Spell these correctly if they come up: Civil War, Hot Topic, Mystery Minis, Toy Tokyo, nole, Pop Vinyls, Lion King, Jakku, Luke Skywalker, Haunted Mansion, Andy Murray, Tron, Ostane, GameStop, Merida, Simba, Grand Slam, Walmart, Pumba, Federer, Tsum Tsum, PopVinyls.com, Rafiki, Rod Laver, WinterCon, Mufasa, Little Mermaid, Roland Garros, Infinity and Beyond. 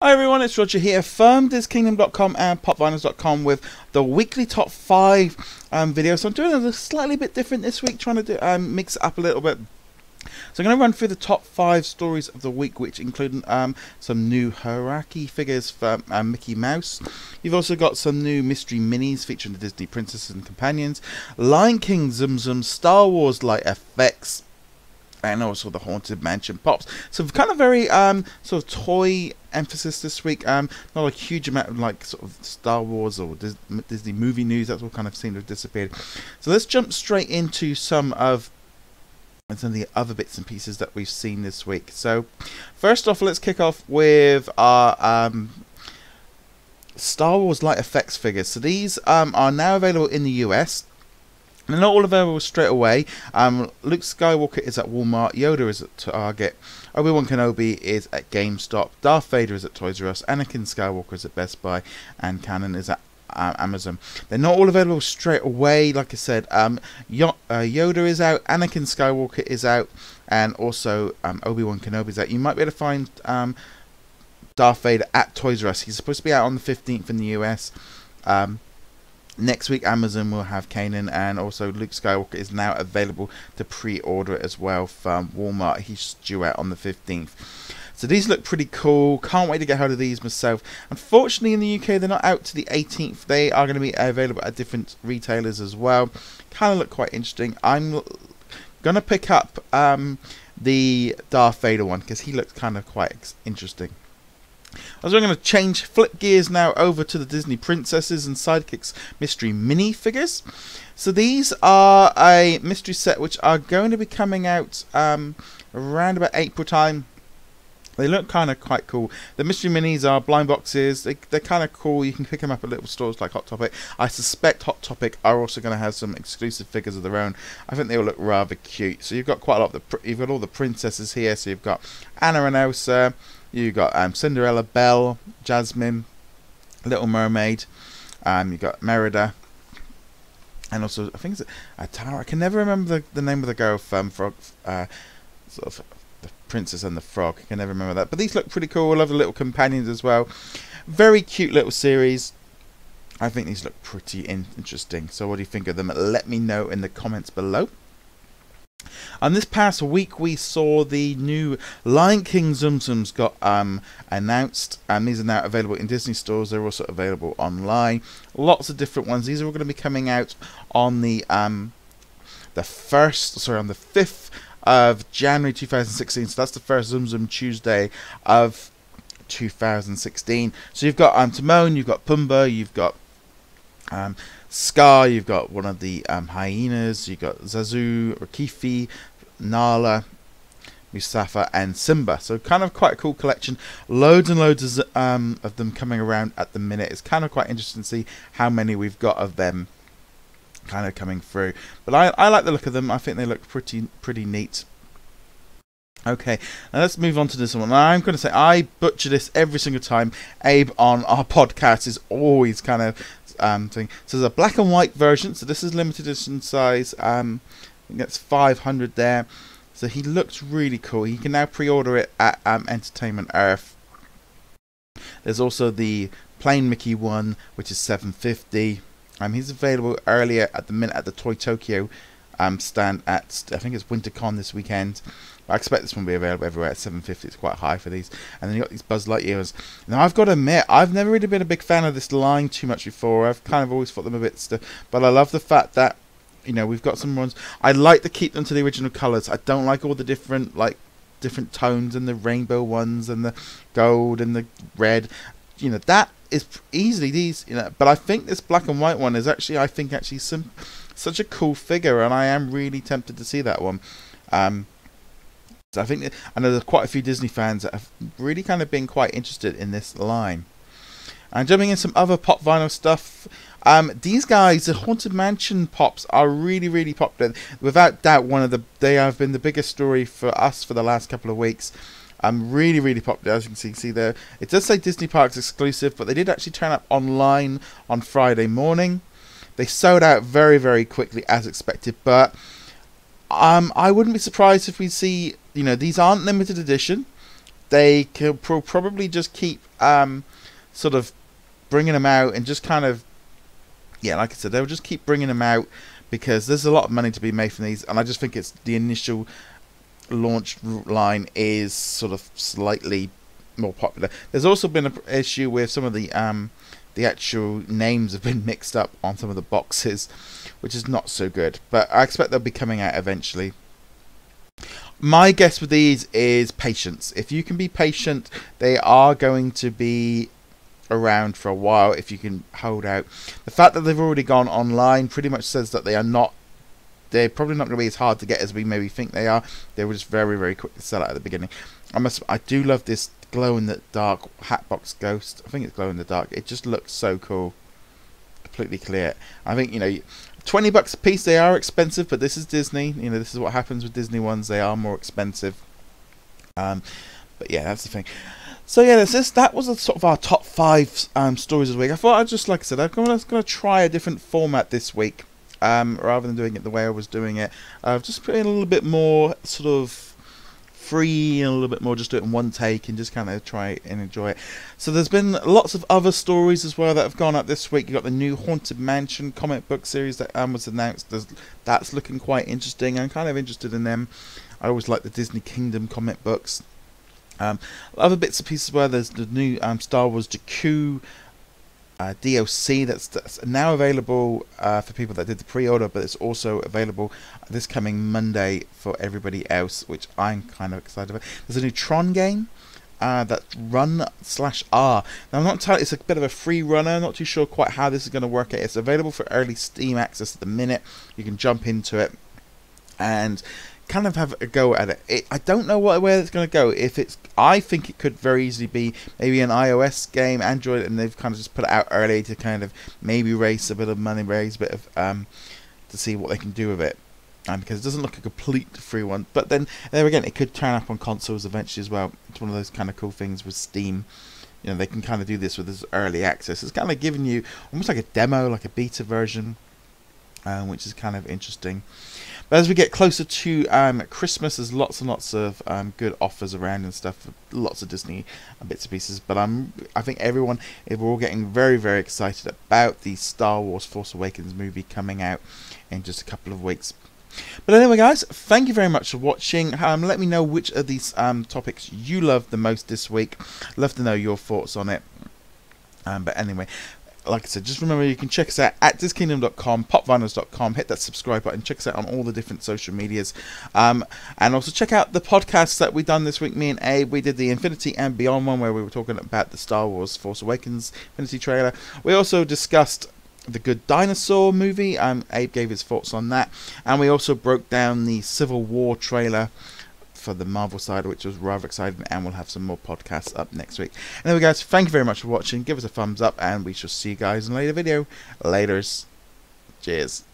Hi everyone, it's Roger here from DisKingdom.com and PopVinyls.com with the weekly top 5 video. So I'm doing a slightly bit different this week, trying to do, mix it up a little bit. So I'm going to run through the top 5 stories of the week, which include some new Hierarchy figures for Mickey Mouse. You've also got some new mystery minis featuring the Disney princesses and companions, Lion King, Tsum Tsum, Star Wars, Light FX, and also the Haunted Mansion pops. So kind of very sort of toy emphasis this week. Not a huge amount of like sort of Star Wars or Disney movie news. That's all kind of seemed to have disappeared. So let's jump straight into some of the other bits and pieces that we've seen this week. So first off, let's kick off with our Star Wars Light FX figures. So these are now available in the US. They're not all available straight away. Luke Skywalker is at Walmart, Yoda is at Target, Obi-Wan Kenobi is at GameStop, Darth Vader is at Toys R Us, Anakin Skywalker is at Best Buy, and Kanan is at Amazon. They're not all available straight away, like I said. Yoda is out, Anakin Skywalker is out, and also Obi-Wan Kenobi is out. You might be able to find Darth Vader at Toys R Us. He's supposed to be out on the 15th in the US. Next week, Amazon will have Kanan, and also Luke Skywalker is now available to pre-order as well from Walmart. He's due out on the 15th. So these look pretty cool. Can't wait to get hold of these myself. Unfortunately, in the UK, they're not out to the 18th. They are going to be available at different retailers as well. Kind of look quite interesting. I'm going to pick up the Darth Vader one because he looks kind of quite interesting. So we're going to flip gears now over to the Disney Princesses and Sidekicks mystery mini figures. So these are a mystery set which are going to be coming out around about April time. They look kind of quite cool. The mystery minis are blind boxes. They're kind of cool. You can pick them up at little stores like Hot Topic. I suspect Hot Topic are also going to have some exclusive figures of their own. I think they all look rather cute. So you've got quite a lot of you've got all the princesses here. So you've got Anna and Elsa. You've got Cinderella, Belle, Jasmine, Little Mermaid. You've got Merida. And also, I think it's Atara. I can never remember the name of the girl from Frog. Sort of the Princess and the Frog. I can never remember that. But these look pretty cool. I love the little companions as well. Very cute little series. I think these look pretty interesting. So what do you think of them? Let me know in the comments below. And this past week we saw the new Lion King Tsum Tsums got announced, and these are now available in Disney stores. They're also available online. Lots of different ones. These are all going to be coming out on the 5th of January 2016. So that's the first Tsum Tsum Tuesday of 2016. So you've got Timon, you've got Pumba, you've got Scar, you've got one of the hyenas, you've got Zazu, Rafiki, Nala, Mufasa, and Simba. So kind of quite a cool collection. Loads and loads of them coming around at the minute. It's kind of quite interesting to see how many we've got of them kind of coming through. But I like the look of them. I think they look pretty neat. Okay, now let's move on to this one. Now I'm going to say I butcher this every single time. Abe on our podcast is always kind of thing. So there's a black and white version. So this is limited edition size. I think that's 500 there. So he looks really cool. You can now pre-order it at Entertainment Earth. There's also the plain Mickey one, which is 750. He's available earlier at the minute at the Toy Tokyo stand at, I think it's WinterCon this weekend. I expect this one will be available everywhere at 750. It's quite high for these. And then you got these Buzz Lightyears. Now I've got to admit, I've never really been a big fan of this line too much before. I've kind of always thought them a bit stiff, but I love the fact that, you know, we've got some ones. I like to keep them to the original colours. I don't like all the different different tones and the rainbow ones and the gold and the red. You know, that is easily these. You know, but I think this black and white one is actually, I think actually such a cool figure, and I am really tempted to see that one. So I think I know there's quite a few Disney fans that have really kind of been quite interested in this line. And jumping in some other Pop Vinyl stuff, these guys, the Haunted Mansion pops, are really, really popular. Without doubt, they have been the biggest story for us for the last couple of weeks. Really, really popular, as you can see there. It does say Disney Parks exclusive, but they did actually turn up online on Friday morning. They sold out very, very quickly, as expected, but I wouldn't be surprised if we see, you know, these aren't limited edition. they could probably just keep sort of bringing them out and just kind of, yeah, like I said, they'll just keep bringing them out because there's a lot of money to be made from these, and I just think it's the initial launch line is sort of slightly more popular. There's also been an issue with some of the actual names have been mixed up on some of the boxes, which is not so good, but I expect they'll be coming out eventually. My guess with these is patience. If you can be patient, they are going to be around for a while if you can hold out. The fact that they've already gone online pretty much says that they are not, they're probably not going to be as hard to get as we maybe think they are. They were just very, very quick to sell out at the beginning. I do love this glow-in-the-dark Hatbox Ghost. I think it's glow-in-the-dark. It just looks so cool. Completely clear. I think, you know, $20 a piece, they are expensive, but this is Disney. You know, this is what happens with Disney ones. They are more expensive. But yeah, that's the thing. So yeah, that was sort of our top 5 stories of the week. I thought I'd just, like I said, I'm going to try a different format this week. Rather than doing it the way I was doing it, I've just put in a little bit more sort of free and a little bit more just do it in one take and just kind of try it and enjoy it. So there's been lots of other stories as well that have gone up this week. You've got the new Haunted Mansion comic book series that was announced. That's looking quite interesting. I'm kind of interested in them. I always like the Disney Kingdom comic books. Other bits and pieces where there's the new Star Wars Jakku DLC that's now available for people that did the pre-order, but it's also available this coming Monday for everybody else, which I'm kind of excited about. There's a new Tron game that's Run/R. Now I'm not entirely, it's a bit of a free runner. I'm not too sure quite how this is going to work out. It's available for early Steam access at the minute. You can jump into it and kind of have a go at it. I don't know where it's going to go. I think it could very easily be maybe an iOS game, Android, and they've kind of just put it out early to kind of maybe raise a bit of money, to see what they can do with it. Because it doesn't look a complete free one, but then there again, it could turn up on consoles eventually as well. It's one of those kind of cool things with Steam. You know, they can kind of do this with this early access. It's kind of giving you almost like a demo, like a beta version, which is kind of interesting. But as we get closer to Christmas, there's lots and lots of good offers around and stuff, for lots of Disney bits and pieces. But I think we're all getting very, very excited about the Star Wars Force Awakens movie coming out in just a couple of weeks. But anyway, guys, thank you very much for watching. Let me know which of these topics you love the most this week. Love to know your thoughts on it. But anyway, like I said, just remember you can check us out at DisKingdom.com, PopVinyls.com, hit that subscribe button, check us out on all the different social medias, and also check out the podcasts that we've done this week. Me and Abe, we did the Infinity and Beyond one where we were talking about the Star Wars Force Awakens Infinity trailer. We also discussed the Good Dinosaur movie, Abe gave his thoughts on that, and we also broke down the Civil War trailer for the Marvel side, which was rather exciting, and we'll have some more podcasts up next week. Anyway, guys, thank you very much for watching. Give us a thumbs up, and we shall see you guys in a later video. Laters. Cheers.